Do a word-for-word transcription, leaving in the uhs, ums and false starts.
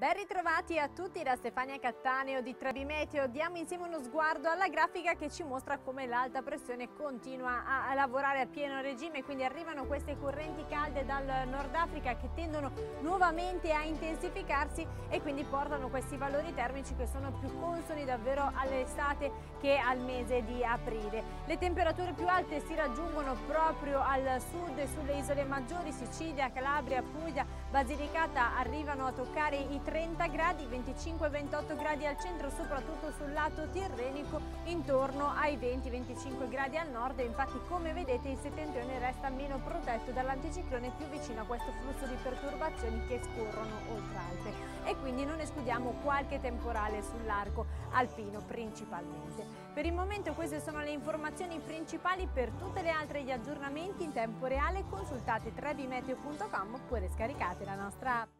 Ben ritrovati a tutti da Stefania Cattaneo di tre B Meteo. Diamo insieme uno sguardo alla grafica che ci mostra come l'alta pressione continua a, a lavorare a pieno regime, quindi arrivano queste correnti calde dal Nord Africa che tendono nuovamente a intensificarsi e quindi portano questi valori termici che sono più consoni davvero all'estate che al mese di aprile. Le temperature più alte si raggiungono proprio al sud e sulle isole maggiori, Sicilia, Calabria, Puglia, Basilicata arrivano a toccare i trenta gradi, venticinque ventotto gradi al centro, soprattutto sul lato tirrenico intorno ai venti venticinque gradi al nord. E infatti, come vedete, il settentrione resta meno protetto dall'anticiclone, più vicino a questo flusso di perturbazioni che scorrono oltre Alpe, e quindi non escludiamo qualche temporale sull'arco alpino principalmente. Per il momento queste sono le informazioni principali. Per tutte le altre e gli aggiornamenti in tempo reale consultate tre B meteo punto com oppure scaricate la nostra app.